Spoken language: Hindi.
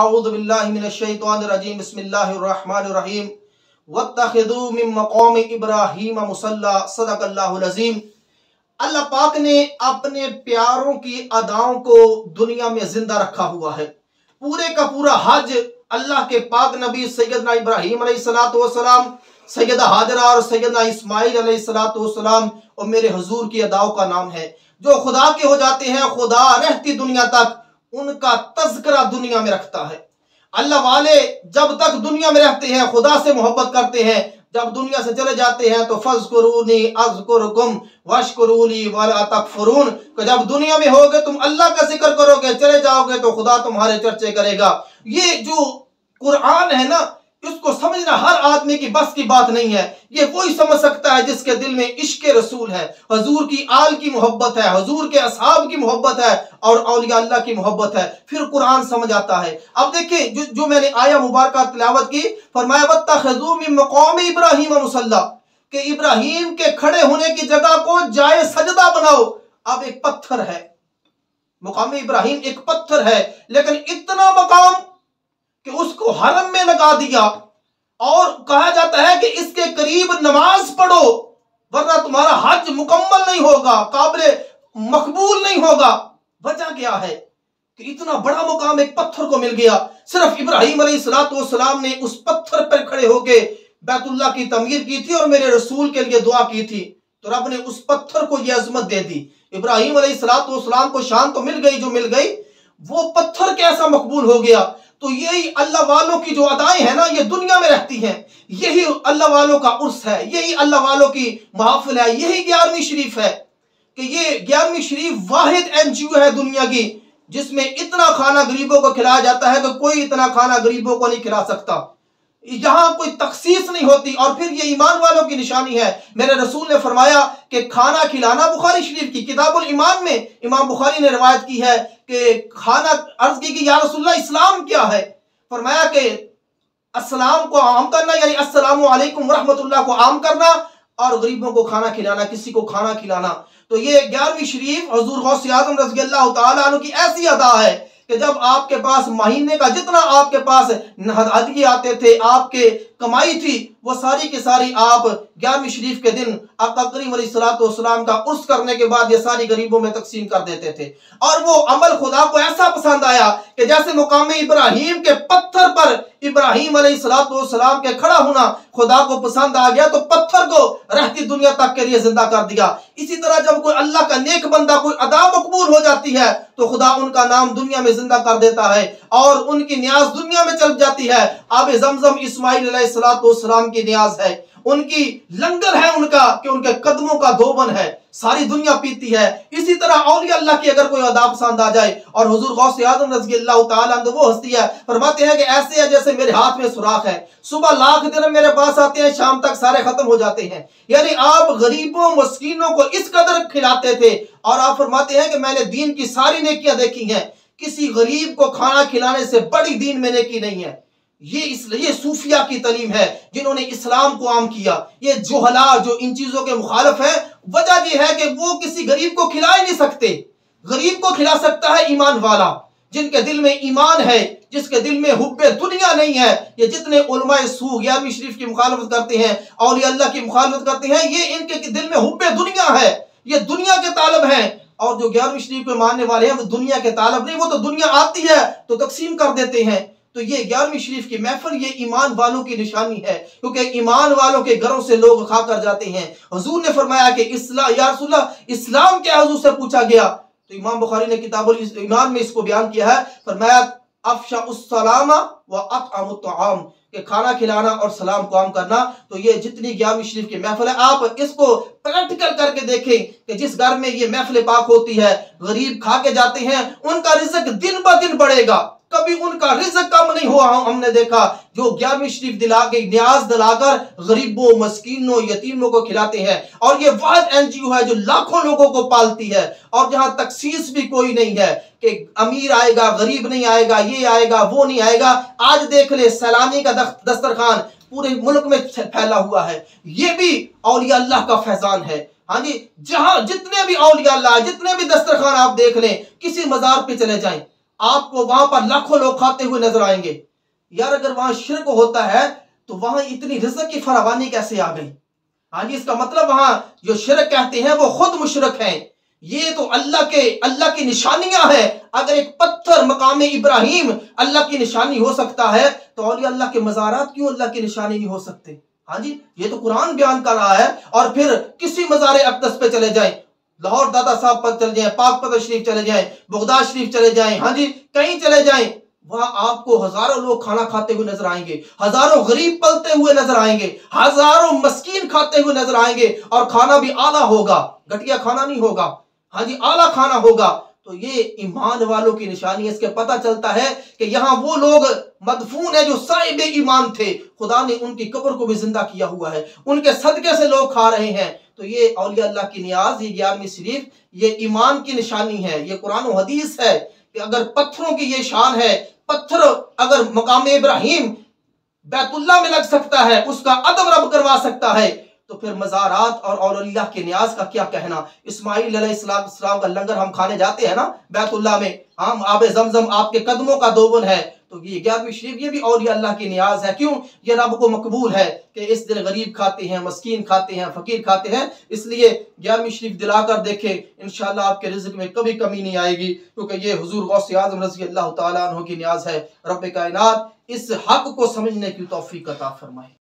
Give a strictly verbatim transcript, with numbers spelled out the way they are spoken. अऊज़ु बिल्लाहि मिनश्शैतानिर्रजीम बिस्मिल्लाहिर्रहमानिर्रहीम वत्तखिज़ू मिन मक़ाम इब्राहीम मुसल्ला सदक़ल्लाहुल अज़ीम। अल्लाह पाक ने अपने प्यारों की अदाओं को दुनिया में जिंदा रखा हुआ है। पूरे का पूरा हज अल्लाह के पाक नबी सैयदना इब्राहीम अलैहिस्सलातु वस्सलाम, सैयदा हाजरा और सैयदना इस्माइल अलैहिस्सलातु वस्सलाम और मेरे हुजूर की अदाओं का नाम है। जो खुदा के हो जाते हैं, खुदा रहती दुनिया तक उनका तज़किरा दुनिया में रखता है। अल्लाह वाले जब तक दुनिया में रहते हैं खुदा से मोहब्बत करते हैं, जब दुनिया से चले जाते हैं तो फज़्कुरूनी अज़्कुरकुम वश्कुरूली वला तकफुरून। जब दुनिया में होगे तुम अल्लाह का जिक्र करोगे, चले जाओगे तो खुदा तुम्हारे चर्चे करेगा। ये जो कुरान है ना, इसको समझना हर आदमी की बस की बात नहीं है। ये वही समझ सकता है जिसके दिल में इश्क रसूल है, हुजूर की आल की मोहब्बत है, हुजूर के असहाब की मोहब्बत है और औलिया अल्लाह की मोहब्बत है, फिर कुरान समझ आता है। अब देखिए जो जो मैंने आया मुबारक तिलावत की, फरमाया वत्तखिज़ू मिन मक़ाम इब्राहीम मुसल्ला, के इब्राहीम के खड़े होने की जगह को जाए सजदा बनाओ। अब एक पत्थर है, मक़ाम इब्राहीम एक पत्थर है, लेकिन इतना मकाम कि उसको हरम में लगा दिया और कहा जाता है कि इसके करीब नमाज पढ़ो वरना तुम्हारा हज मुकम्मल नहीं होगा, काबिले मकबूल नहीं होगा। वजह क्या है कि इतना बड़ा मुकाम एक पत्थर को मिल गया। सिर्फ इब्राहीम अलैहिस्सलाम ने उस पत्थर पर खड़े होके बैतुल्लाह की तमीर की थी और मेरे रसूल के लिए दुआ की थी, तो रब ने उस पत्थर को यह अजमत दे दी। इब्राहीम अलैहिस्सलाम को शान तो मिल गई जो मिल गई, वो पत्थर कैसा मकबूल हो गया। तो यही अल्लाह वालों की जो अदाएं हैं ना, ये दुनिया में रहती हैं। यही अल्लाह वालों का उर्स है, यही अल्लाह वालों की महफिल है, यही ग्यारहवीं शरीफ है कि ये ग्यारहवीं शरीफ वाहिद एनजीओ है दुनिया की जिसमें इतना खाना गरीबों को खिलाया जाता है कि कोई इतना खाना गरीबों को नहीं खिला सकता, यहाँ कोई तखसीस नहीं होती। और फिर ये ईमान वालों की निशानी है। मेरे रसूल ने फरमाया कि खाना खिलाना, बुखारी शरीफ की किताबुल ईमान में इमाम बुखारी ने रिवायत की है कि खाना, अर्ज की कि या रसूलल्लाह इस्लाम क्या है, फरमाया कि अस्सलाम को आम करना, यानी अस्सलामु अलैकुम रहमतुल्लाह को आम करना और गरीबों को खाना खिलाना, किसी को खाना खिलाना। तो ये ग्यारहवीं शरीफ हुजूर गौस आजम रज़ियल्लाहु तआला अन्हु की ऐसी अदा है कि जब आपके पास महीने का जितना आपके पास नहदादिये आते थे, आपके कमाई थी, वो सारी की सारी आप ग्यारहवीं शरीफ के दिन आका करीम अलैहिस्सलाम का उर्स करने के बाद ये सारी गरीबों में तकसीम कर देते थे। और वो अमल खुदा को ऐसा पसंद आया कि जैसे मुकाम इब्राहीम के पत्थर पर इब्राहीम अलैहिस्सलाम के खड़ा होना खुदा को पसंद आ गया, तो पत्थर को रहती दुनिया तक के लिए जिंदा कर दिया। इसी तरह जब कोई अल्लाह का नेक बंदा, कोई अदा मकबूल हो जाती है तो खुदा उनका नाम दुनिया में जिंदा कर देता है और उनकी न्याज दुनिया में चल जाती है। आब जमजम इस्माइल अलैहिस्सलाम की न्याज है, उनकी लंगर है उनका, कि उनके कदमों का धोबन है, सारी दुनिया पीती है। इसी तरह औलिया अल्लाह की अगर कोई अदा पसंद आ जाए, और हुजूर गौसे आज़म रज़ियल्लाहु तआला अन्हु वो हस्ती है, फरमाते हैं कि ऐसे है जैसे मेरे हाथ में सुराख है, सुबह लाख दिरहम मेरे पास आते हैं, शाम तक सारे खत्म हो जाते हैं। यानी आप गरीबों मस्कीनों को इस कदर खिलाते थे, और आप फरमाते हैं कि मैंने दीन की सारी नेकियां देखी हैं, किसी गरीब को खाना खिलाने से बड़ी दीन में नेकी नहीं है। ये इसलिए सूफिया की तलीम है जिन्होंने इस्लाम को आम किया। ये जोहला जो इन चीजों के मुखालिफ है, वजह यह है कि वो किसी गरीब को खिला ही नहीं सकते। गरीब को खिला सकता है ईमान वाला, जिनके दिल में ईमान है, जिसके दिल में हुब्बे दुनिया नहीं है। ये जितने उलमाए सू ग्यारहवीं शरीफ की मुखालफत करते हैं, औलिया अल्लाह की मुखालफत करते हैं, ये इनके दिल में हुब्बे दुनिया है, ये दुनिया के तालब है। और जो ग्यारहवीं शरीफ को मानने वाले हैं वो दुनिया के तालब नहीं, वो तो दुनिया आती है तो तकसीम कर देते हैं। तो ये ग्यारहवीं शरीफ की महफिल ये ईमान वालों की निशानी है, क्योंकि ईमान वालों के घरों से लोग खा कर जाते हैं। हुजूर ने फरमाया कि इस्लाम या रसूल अल्लाह इस्लाम क्या है, हुजूर से पूछा गया तो इमाम बुखारी ने किताबुल ईमान में इसको बयान किया है, फरमाया अफशा उस्सलामा व अतअमु तआम, के खाना खिलाना और सलाम को आम करना। तो ये जितनी ग्यारहवीं शरीफ की महफिल है, आप इसको प्रैक्टिकल करके देखें कि जिस घर में ये महफिल पाक होती है, गरीब खा के जाते हैं, उनका रिज़्क दिन ब दिन बढ़ेगा, कभी उनका रिज़्क कम नहीं हुआ। हमने देखा जो ग्यारहवीं शरीफ दिला के न्याज दिलाकर गरीबों मस्कीनों यतीमों को खिलाते हैं, और ये वह एनजीओ है जो लाखों लोगों को पालती है, और जहां तखसीस भी कोई नहीं है कि अमीर आएगा गरीब नहीं आएगा, ये आएगा वो नहीं आएगा। आज देख ले सैलानी का दस्तरखान पूरे मुल्क में फैला हुआ है। ये भी औलिया अल्लाह का फैजान है। हाँ जी, जहां जितने भी औलिया अल्लाह, जितने भी दस्तरखान आप देख लें, किसी मज़ार पे चले जाएं, आपको वहां पर लाखों लोग खाते हुए नजर आएंगे। यार अगर वहां शिरक होता है तो वहां इतनी रिज़्क़ की फरावानी कैसे आ गई? हाँ जी, इसका मतलब वहां जो शिरक कहते हैं वो खुद मुशरक हैं। ये तो अल्लाह के अल्लाह की निशानियां हैं। अगर एक पत्थर मकाम इब्राहिम अल्लाह की निशानी हो सकता है तो और ये अल्लाह के मज़ारात क्यों अल्लाह की निशानी नहीं हो सकते? हाँ जी, ये तो कुरान बयान कर रहा है। और फिर किसी मज़ार अक़दस पे चले जाएं, लाहौर दादा साहब पर चले जाएं, पाक पतन शरीफ चले जाएं, बगदाद शरीफ चले जाएं, हाँ जी कहीं चले जाएं, वहां आपको हजारों लोग खाना खाते हुए नजर आएंगे, हजारों गरीब पलते हुए नजर आएंगे, हजारों मस्कीन खाते हुए नजर आएंगे। और खाना भी आला होगा, घटिया खाना नहीं होगा, हाँ जी आला खाना होगा। तो ये ईमान वालों की निशानी है। इसके पता चलता है कि यहाँ वो लोग मदफून है जो साहिब ईमान थे, खुदा ने उनकी कब्र को भी जिंदा किया हुआ है, उनके सदके से लोग खा रहे हैं। तो ये औलिया अल्लाह की नियाज, ये ग्यारहवीं शरीफ, ये ईमान की निशानी है, ये कुरान और हदीस है। कि अगर पत्थरों की ये शान है, पत्थर अगर मकाम इब्राहिम बैतुल्ला में लग सकता है, उसका अदब रब करवा सकता है, तो फिर मज़ारात और औलिया के नियाज का क्या कहना। इस्माईल अलैहिस्सलाम का लंगर हम खाने जाते हैं ना बैतुल्ला में, हम आब जमजम आपके कदमों का दोवन है। तो ये ग्यारहवीं शरीफ ये भी औलिया अल्लाह की नियाज है। क्यों? ये रब को मकबूल है कि इस दिन गरीब खाते हैं, मस्कीन खाते हैं, फकीर खाते हैं। इसलिए ग्यारहवीं शरीफ दिला कर देखे, इंशाल्लाह आपके रिज्क में कभी कमी नहीं आएगी, क्योंकि ये हुजूर गौसे आज़म रज़ी अल्लाह तआला अन्हु की नियाज है। रब कायनात इस हक को समझने की तौफीक अता फरमाए।